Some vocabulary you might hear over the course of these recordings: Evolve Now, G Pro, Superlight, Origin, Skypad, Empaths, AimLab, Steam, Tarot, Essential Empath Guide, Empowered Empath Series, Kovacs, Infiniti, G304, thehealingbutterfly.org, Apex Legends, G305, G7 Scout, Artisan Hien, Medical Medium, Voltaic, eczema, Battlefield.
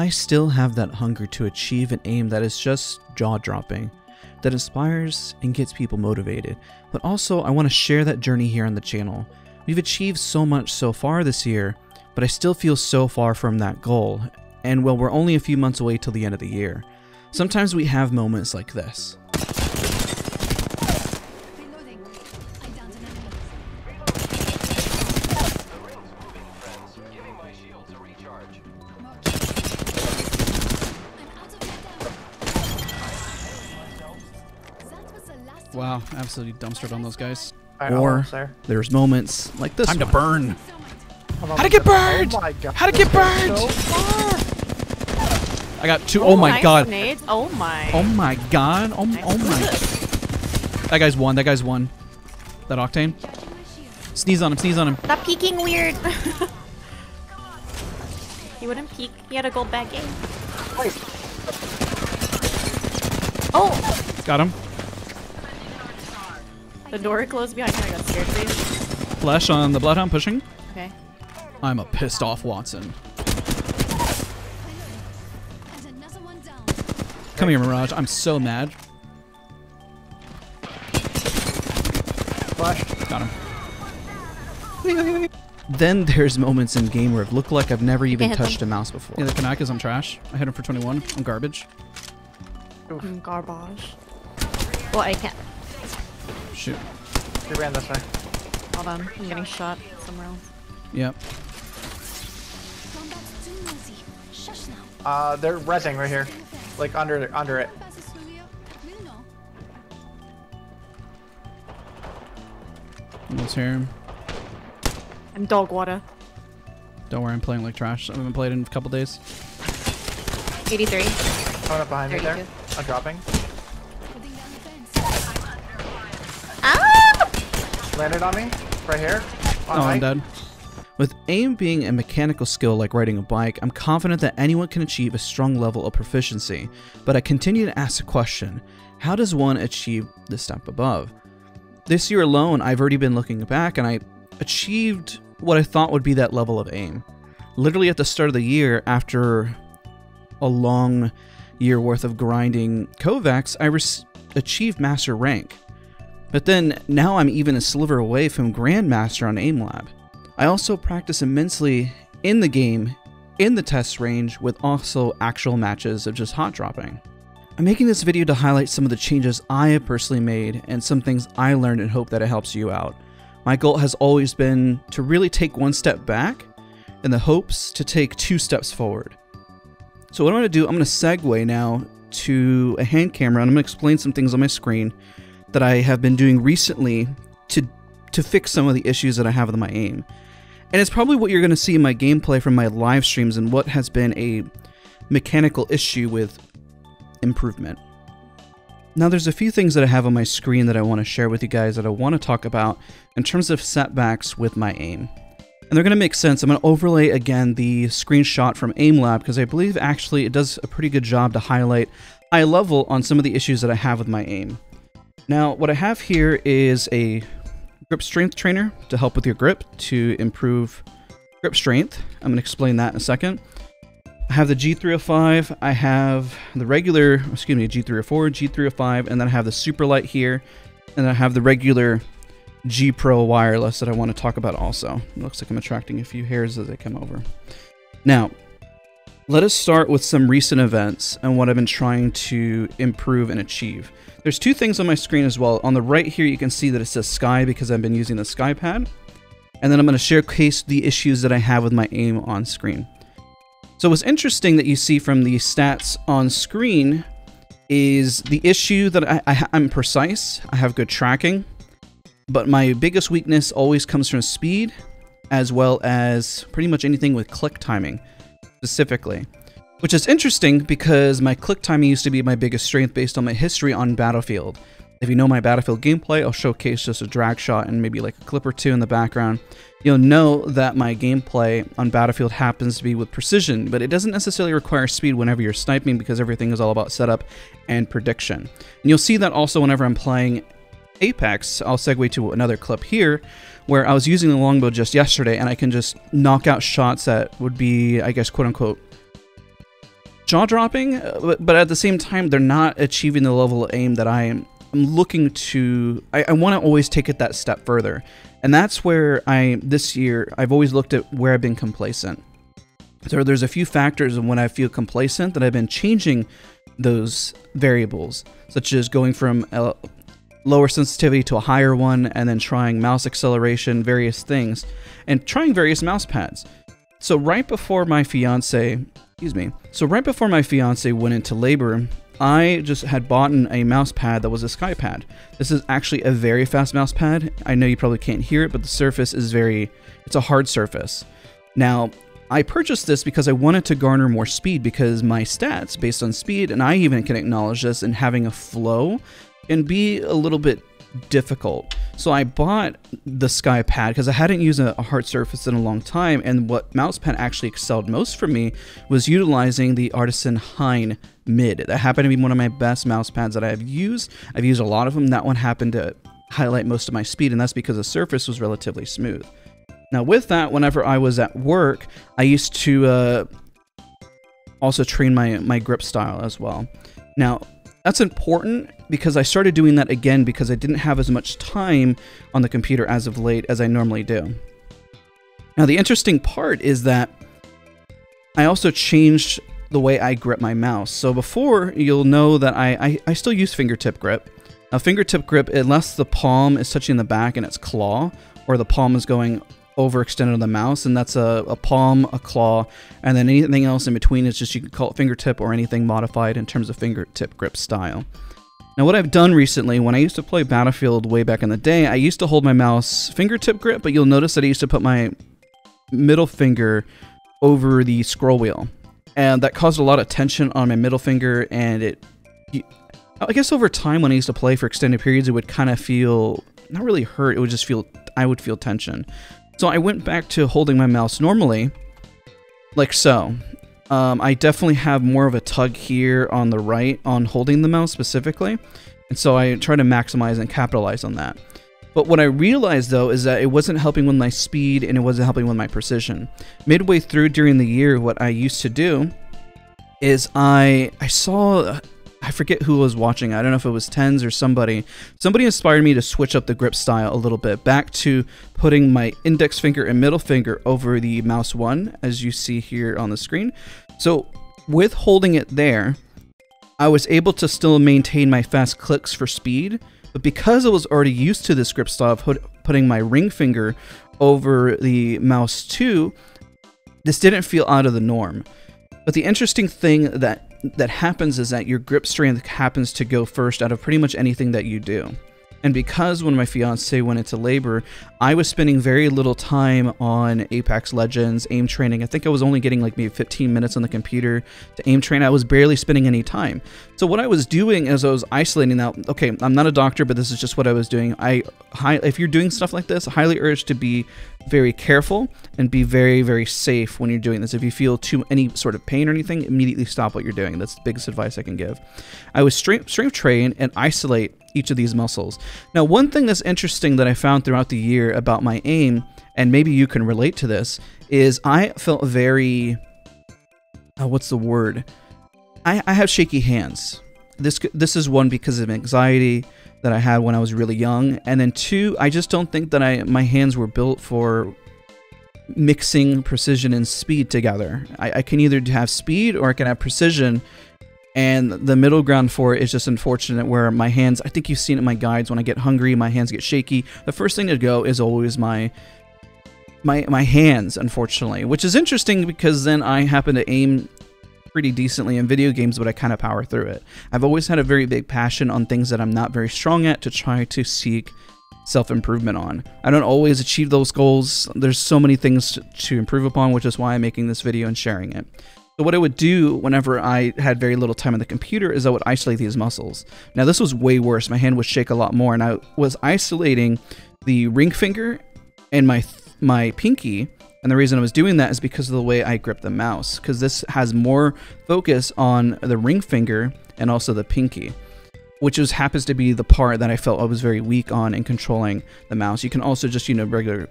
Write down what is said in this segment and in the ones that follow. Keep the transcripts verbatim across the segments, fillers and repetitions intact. I still have that hunger to achieve an aim that is just jaw-dropping, that inspires and gets people motivated, but also I want to share that journey here on the channel. We've achieved so much so far this year, but I still feel so far from that goal, and well, we're only a few months away till the end of the year. Sometimes we have moments like this. Wow, absolutely dumpstered on those guys. Right, or there's moments like this. Time one. to burn. How'd it get burned? Oh How'd it get burned? So I got two. Oh, oh my nice god. Nades. Oh my. Oh my god. Oh, nice. Oh my. That guy's won. That guy's won. That Octane. Sneeze on him. Sneeze on him. Stop peeking weird. He wouldn't peek. He had a gold bag game. Oh. Got him. The door closed behind me. I got scared, please. Flash on the Bloodhound pushing. Okay. I'm a pissed off Watson. Come here, Mirage. I'm so mad. Flash. Got him. Then there's moments in game where it looked like I've never even touched a mouse before. Yeah, the Kanak is I'm trash. I hit him for twenty-one. I'm garbage. I'm garbage. Well, I can't. Shoot. He ran this way. Hold on, I'm getting shot somewhere else. Yep. Uh, they're rezzing right here. Like, under under it. Let's hear him. I'm dog water. Don't worry, I'm playing like trash. I haven't played in a couple days. eighty-three. Coming up behind thirty-two. Me there. I'm dropping. Landed on me, right here. On oh, I'm dead. With aim being a mechanical skill like riding a bike, I'm confident that anyone can achieve a strong level of proficiency, but I continue to ask the question, how does one achieve the step above? This year alone, I've already been looking back and I achieved what I thought would be that level of aim. Literally at the start of the year, after a long year worth of grinding Kovacs, I achieved Master Rank. But then, now I'm even a sliver away from Grandmaster on AimLab. I also practice immensely in the game, in the test range, with also actual matches of just hot dropping. I'm making this video to highlight some of the changes I have personally made and some things I learned and hope that it helps you out. My goal has always been to really take one step back in the hopes to take two steps forward. So what I'm going to do, I'm going to segue now to a hand camera and I'm going to explain some things on my screen that I have been doing recently to to fix some of the issues that I have with my aim. And it's probably what you're gonna see in my gameplay from my live streams and what has been a mechanical issue with improvement. Now there's a few things that I have on my screen that I wanna share with you guys that I wanna talk about in terms of setbacks with my aim. And they're gonna make sense. I'm gonna overlay again the screenshot from AimLab because I believe actually it does a pretty good job to highlight eye level on some of the issues that I have with my aim. Now, what I have here is a grip strength trainer to help with your grip to improve grip strength. I'm gonna explain that in a second. I have the G three oh five, I have the regular, excuse me, G three oh four, G three oh five, and then I have the Superlight here, and I have the regular G Pro wireless that I wanna talk about also. It looks like I'm attracting a few hairs as I come over. Now, let us start with some recent events and what I've been trying to improve and achieve. There's two things on my screen as well. On the right here, you can see that it says Sky because I've been using the Skypad. And then I'm going to showcase the issues that I have with my aim on screen. So what's interesting that you see from the stats on screen is the issue that I, I, I'm precise, I have good tracking, but my biggest weakness always comes from speed as well as pretty much anything with click timing. Specifically, which is interesting because my click timing used to be my biggest strength based on my history on Battlefield. If you know my Battlefield gameplay, I'll showcase just a drag shot and maybe like a clip or two in the background. You'll know that my gameplay on Battlefield happens to be with precision, but it doesn't necessarily require speed whenever you're sniping because everything is all about setup and prediction. And you'll see that also whenever I'm playing Apex. I'll segue to another clip here where I was using the longbow just yesterday and I can just knock out shots that would be, I guess, quote unquote, jaw-dropping, but at the same time, they're not achieving the level of aim that I am I'm looking to. I, I want to always take it that step further. And that's where I, this year, I've always looked at where I've been complacent. So there's a few factors in when I feel complacent that I've been changing those variables, such as going from a lower sensitivity to a higher one, and then trying mouse acceleration, various things, and trying various mouse pads. So right before my fiance, excuse me, so right before my fiance went into labor, I just had bought a mouse pad that was a Skypad. This is actually a very fast mouse pad. I know you probably can't hear it, but the surface is very, it's a hard surface. Now, I purchased this because I wanted to garner more speed, because my stats based on speed, and I even can acknowledge this, and having a flow can be a little bit difficult. So I bought the Skypad because I hadn't used a hard surface in a long time, and what mousepad actually excelled most for me was utilizing the Artisan Hien Mid. That happened to be one of my best mousepads that I've used. I've used a lot of them. That one happened to highlight most of my speed, and that's because the surface was relatively smooth. Now with that, whenever I was at work, I used to uh, also train my, my grip style as well. Now, that's important because I started doing that again because I didn't have as much time on the computer as of late as I normally do. Now the interesting part is that I also changed the way I grip my mouse. So before, you'll know that I, I, I still use fingertip grip. Now fingertip grip, unless the palm is touching the back and it's claw, or the palm is going overextended on the mouse, and that's a, a palm, a claw, and then anything else in between is just, you can call it fingertip or anything modified in terms of fingertip grip style. Now what I've done recently, when I used to play Battlefield way back in the day, I used to hold my mouse fingertip grip, but you'll notice that I used to put my middle finger over the scroll wheel, and that caused a lot of tension on my middle finger, and it, I guess over time when I used to play for extended periods, it would kind of feel, not really hurt, it would just feel, I would feel tension. So I went back to holding my mouse normally, like so. Um, I definitely have more of a tug here on the right on holding the mouse specifically, and so I try to maximize and capitalize on that. But what I realized though is that it wasn't helping with my speed and it wasn't helping with my precision. Midway through during the year, what I used to do is I I saw, I forget who was watching, I don't know if it was Tens or somebody. Somebody inspired me to switch up the grip style a little bit, back to putting my index finger and middle finger over the mouse one, as you see here on the screen. So with holding it there, I was able to still maintain my fast clicks for speed, but because I was already used to this grip style of putting my ring finger over the mouse two, this didn't feel out of the norm. But the interesting thing that that happens is that your grip strength happens to go first out of pretty much anything that you do. And because when my fiance went into labor, I was spending very little time on Apex Legends, aim training. I think I was only getting like maybe fifteen minutes on the computer to aim train. I was barely spending any time. So what I was doing is I was isolating that, okay, I'm not a doctor, but this is just what I was doing. I, if you're doing stuff like this, I highly urge to be very careful and be very, very safe when you're doing this. If you feel too any sort of pain or anything, immediately stop what you're doing. That's the biggest advice I can give. I was strength train and isolate each of these muscles. Now, one thing that's interesting that I found throughout the year about my aim, and maybe you can relate to this, is I felt very, uh, what's the word? I, I have shaky hands. This, this is one because of anxiety that I had when I was really young. And then two, I just don't think that I, my hands were built for mixing precision and speed together. I, I can either have speed or I can have precision. And the middle ground for it is just unfortunate where my hands, I think you've seen it in my guides, when I get hungry, my hands get shaky. The first thing to go is always my my my hands, unfortunately, which is interesting because then I happen to aim pretty decently in video games, but I kind of power through it. I've always had a very big passion on things that I'm not very strong at to try to seek self-improvement on. I don't always achieve those goals. There's so many things to, to improve upon, which is why I'm making this video and sharing it. So what I would do whenever I had very little time on the computer is I would isolate these muscles. Now this was way worse. My hand would shake a lot more, and I was isolating the ring finger and my my pinky. And the reason I was doing that is because of the way I grip the mouse, because this has more focus on the ring finger and also the pinky, which is, happens to be the part that I felt I was very weak on in controlling the mouse. You can also just, you know, regular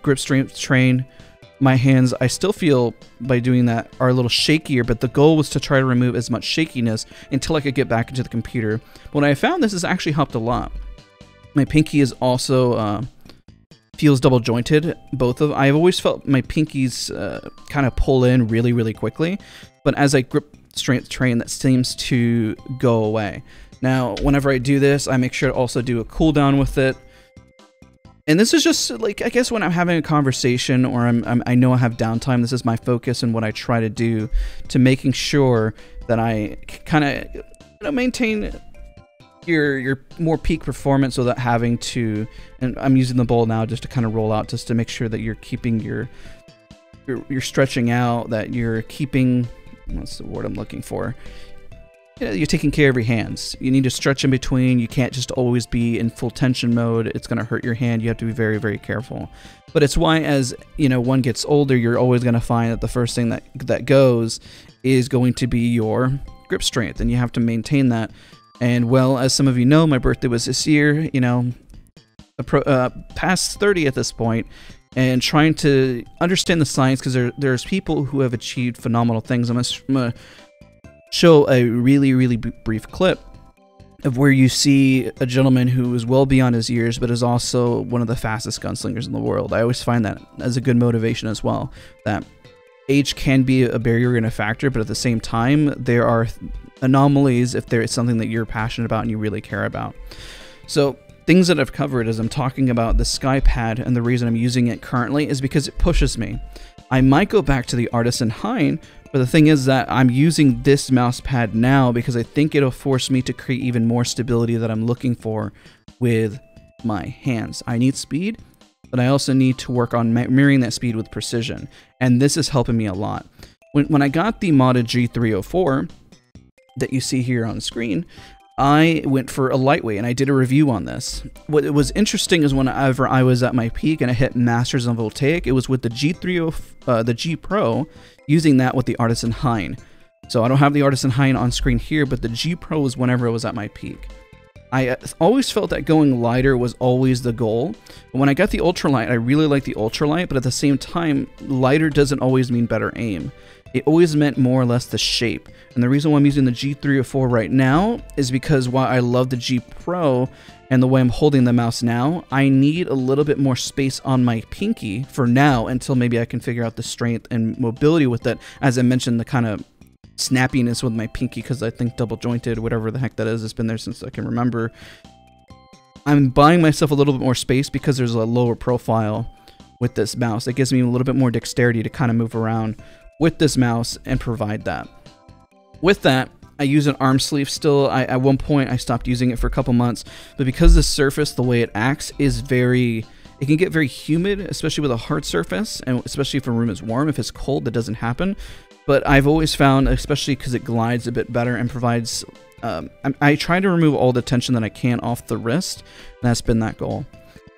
grip strength train, my hands, I still feel by doing that, are a little shakier, but the goal was to try to remove as much shakiness until I could get back into the computer. But what I found, this has actually helped a lot. My pinky is also uh, feels double jointed. Both of I've always felt my pinkies uh, kind of pull in really, really quickly, but as I grip strength train, that seems to go away. Now, whenever I do this, I make sure to also do a cooldown with it. And this is just like, I guess when I'm having a conversation or I'm, I'm, I know I have downtime, this is my focus and what I try to do to making sure that I kind of, you know, maintain your your more peak performance without having to, and I'm using the bowl now just to kind of roll out, just to make sure that you're keeping your, you're, you're stretching out, that you're keeping, what's the word I'm looking for? You're taking care of your hands. You need to stretch in between. You can't just always be in full tension mode. It's going to hurt your hand. You have to be very, very careful. But it's why, as you know, one gets older, you're always going to find that the first thing that that goes is going to be your grip strength, and you have to maintain that. And well, as some of you know, my birthday was this year. You know, uh, past thirty at this point, and trying to understand the science, because there there's people who have achieved phenomenal things. I'm a, I'm a show a really, really brief clip of where you see a gentleman who is well beyond his years, but is also one of the fastest gunslingers in the world. I always find that as a good motivation as well, that age can be a barrier and a factor, but at the same time, there are anomalies if there is something that you're passionate about and you really care about. So things that I've covered as I'm talking about the Skypad, and the reason I'm using it currently is because it pushes me. I might go back to the Artisan Hien, but the thing is that I'm using this mouse pad now because I think it'll force me to create even more stability that I'm looking for with my hands. I need speed, but I also need to work on mirroring that speed with precision. And this is helping me a lot. When, when I got the modded G three oh four that you see here on screen, I went for a lightweight and I did a review on this. What was interesting is whenever I was at my peak and I hit masters on Voltaic, it was with the G three oh, uh, the G Pro, using that with the Artisan Hien. So I don't have the Artisan Hien on screen here, but the G Pro was whenever I was at my peak. I always felt that going lighter was always the goal. But when I got the ultralight, I really liked the ultralight, but at the same time, lighter doesn't always mean better aim. It always meant more or less the shape. And the reason why I'm using the G three oh four right now is because while I love the G Pro and the way I'm holding the mouse now, I need a little bit more space on my pinky for now until maybe I can figure out the strength and mobility with it. As I mentioned, the kind of snappiness with my pinky, because I think double jointed, whatever the heck that is, it's been there since I can remember. I'm buying myself a little bit more space because there's a lower profile with this mouse. It gives me a little bit more dexterity to kind of move around with this mouse and provide that. With that, I use an arm sleeve still. I, at one point, I stopped using it for a couple months, but because the surface, the way it acts is very, it can get very humid, especially with a hard surface, and especially if a room is warm. If it's cold, that doesn't happen. But I've always found, especially because it glides a bit better and provides, um, I, I try to remove all the tension that I can off the wrist, and that's been that goal.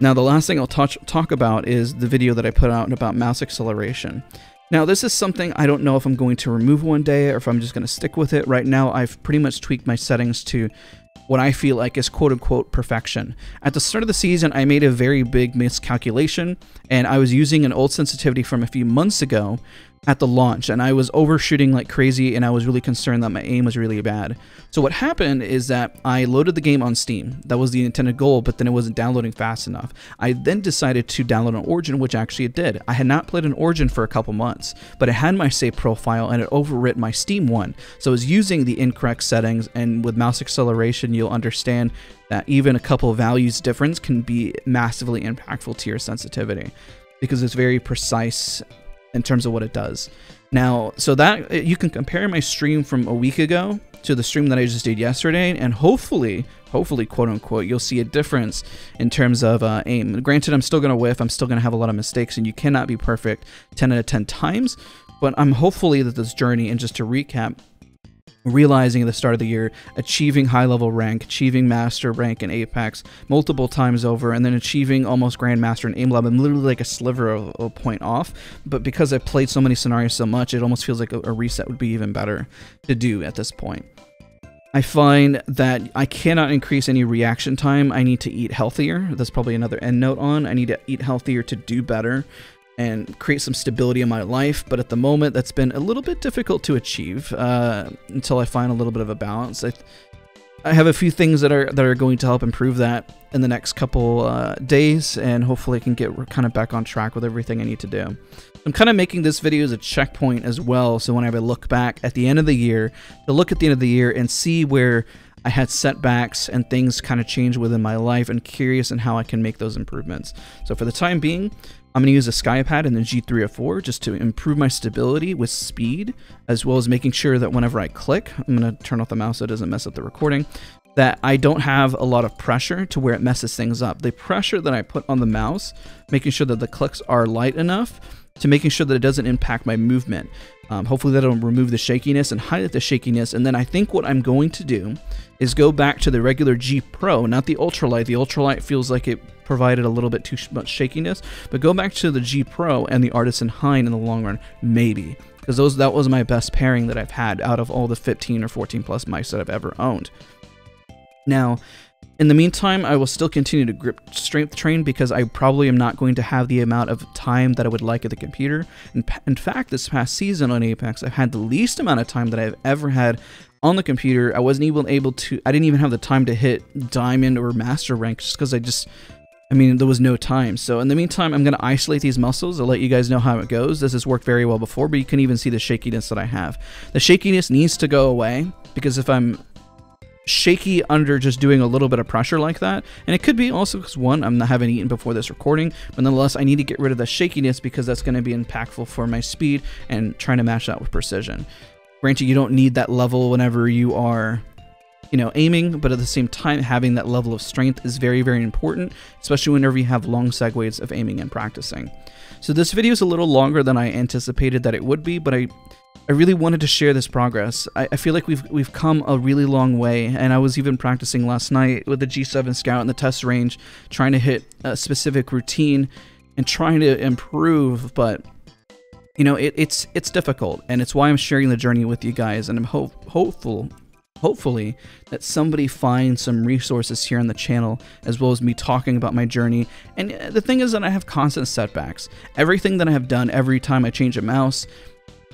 Now, the last thing I'll touch, talk about is the video that I put out about mouse acceleration. Now, this is something I don't know if I'm going to remove one day or if I'm just going to stick with it. Right now, I've pretty much tweaked my settings to what I feel like is quote-unquote perfection. At the start of the season, I made a very big miscalculation, and I was using an old sensitivity from a few months ago at the launch, and I was overshooting like crazy, and I was really concerned that my aim was really bad. So what happened is that I loaded the game on Steam. That was the intended goal, but then it wasn't downloading fast enough. I then decided to download an Origin, which actually it did. I had not played an Origin for a couple months, but it had my save profile, and it overwrit my Steam one. So I was using the incorrect settings, and with mouse acceleration, you'll understand that even a couple values difference can be massively impactful to your sensitivity, because it's very precise in terms of what it does. Now, so that you can compare my stream from a week ago to the stream that I just did yesterday, and hopefully, hopefully, quote unquote, you'll see a difference in terms of uh, aim. Granted, I'm still gonna whiff, I'm still gonna have a lot of mistakes, and you cannot be perfect ten out of ten times, but I'm hopefully that this journey, and just to recap, realizing at the start of the year, achieving high level rank, achieving master rank in Apex multiple times over, and then achieving almost grandmaster in AimLab. I'm literally like a sliver of a point off, but because I played so many scenarios so much, it almost feels like a reset would be even better to do at this point. I find that I cannot increase any reaction time. I need to eat healthier. That's probably another end note on. I need to eat healthier to do better. and create some stability in my life, but at the moment that's been a little bit difficult to achieve uh, until I find a little bit of a balance. I, I have a few things that are that are going to help improve that in the next couple uh, days, and hopefully I can get kind of back on track with everything I need to do. I'm kind of making this video as a checkpoint as well, so when I have a look back at the end of the year, to look at the end of the year and see where I had setbacks and things kind of changed within my life, and curious in how I can make those improvements. So for the time being, I'm going to use a Skypad and the G three oh four just to improve my stability with speed, as well as making sure that whenever I click, I'm going to turn off the mouse so it doesn't mess up the recording, that I don't have a lot of pressure to where it messes things up. The pressure that I put on the mouse, making sure that the clicks are light enough to making sure that it doesn't impact my movement. Um, hopefully that'll remove the shakiness and highlight the shakiness. And then I think what I'm going to do is go back to the regular G Pro, not the Ultralight. The Ultralight feels like it provided a little bit too much shakiness, but go back to the G Pro and the Artisan Hien in the long run, maybe, because those that was my best pairing that I've had out of all the fifteen or fourteen plus mics that I've ever owned. Now, in the meantime, I will still continue to grip strength train because I probably am not going to have the amount of time that I would like at the computer. In, in fact, this past season on Apex, I've had the least amount of time that I've ever had on the computer. I wasn't even able to, I didn't even have the time to hit diamond or master rank just because I just, I mean, there was no time. So in the meantime, I'm going to isolate these muscles. I'll let you guys know how it goes. This has worked very well before, but you can even see the shakiness that I have. The shakiness needs to go away, because if I'm shaky under just doing a little bit of pressure like that, and it could be also because, one, I'm not having eaten before this recording, but nonetheless I need to get rid of the shakiness because that's going to be impactful for my speed and trying to match that with precision. Granted, you don't need that level whenever you are, you know, aiming, but at the same time, having that level of strength is very, very important, especially whenever you have long segues of aiming and practicing. So this video is a little longer than I anticipated that it would be, but I I really wanted to share this progress. I, I feel like we've we've come a really long way, and I was even practicing last night with the G seven Scout in the test range, trying to hit a specific routine and trying to improve, but you know, it, it's it's difficult, and it's why I'm sharing the journey with you guys, and I'm ho hopeful, hopefully that somebody finds some resources here on the channel, as well as me talking about my journey. And the thing is that I have constant setbacks. Everything that I have done, every time I change a mouse,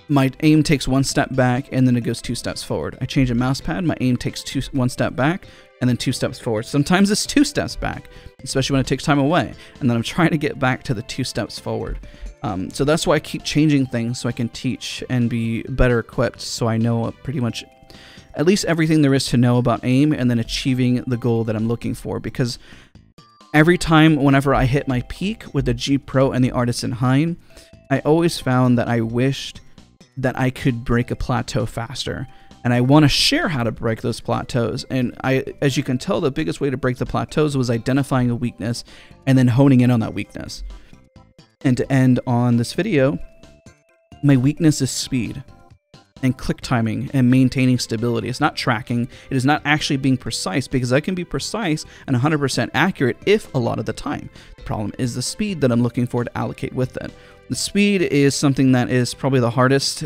my aim takes one step back and then it goes two steps forward. I change a mouse pad, my aim takes two, one step back and then two steps forward. Sometimes it's two steps back, especially when it takes time away. And then I'm trying to get back to the two steps forward. Um, so that's why I keep changing things, so I can teach and be better equipped, so I know pretty much at least everything there is to know about aim and then achieving the goal that I'm looking for. Because every time whenever I hit my peak with the G Pro and the Artisan Hien, I always found that I wished that I could break a plateau faster. And I want to share how to break those plateaus. And I, as you can tell, the biggest way to break the plateaus was identifying a weakness and then honing in on that weakness. And to end on this video, my weakness is speed and click timing and maintaining stability. It's not tracking. It is not actually being precise, because I can be precise and one hundred percent accurate if a lot of the time. The problem is the speed that I'm looking for to allocate with it. The speed is something that is probably the hardest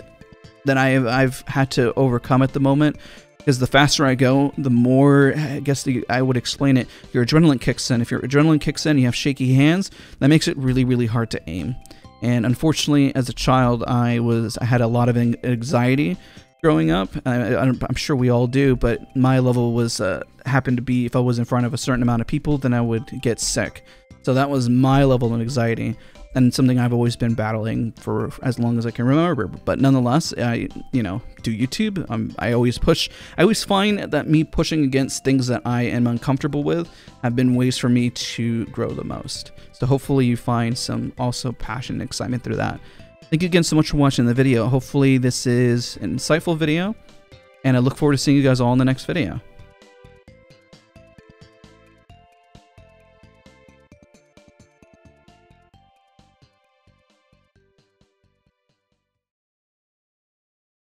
that I have, I've had to overcome at the moment, because the faster I go, the more, I guess the, I would explain it, your adrenaline kicks in. If your adrenaline kicks in, you have shaky hands, that makes it really, really hard to aim. And unfortunately, as a child, I was I had a lot of anxiety growing up. I, I'm sure we all do, but my level was uh, happened to be, if I was in front of a certain amount of people, then I would get sick. So that was my level of anxiety, and something I've always been battling for as long as I can remember. But nonetheless, I, you know, do YouTube. Um, I always push. I always find that me pushing against things that I am uncomfortable with have been ways for me to grow the most. So hopefully you find some also passion and excitement through that. Thank you again so much for watching the video. Hopefully this is an insightful video, and I look forward to seeing you guys all in the next video.